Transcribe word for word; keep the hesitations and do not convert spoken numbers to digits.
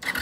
Hello.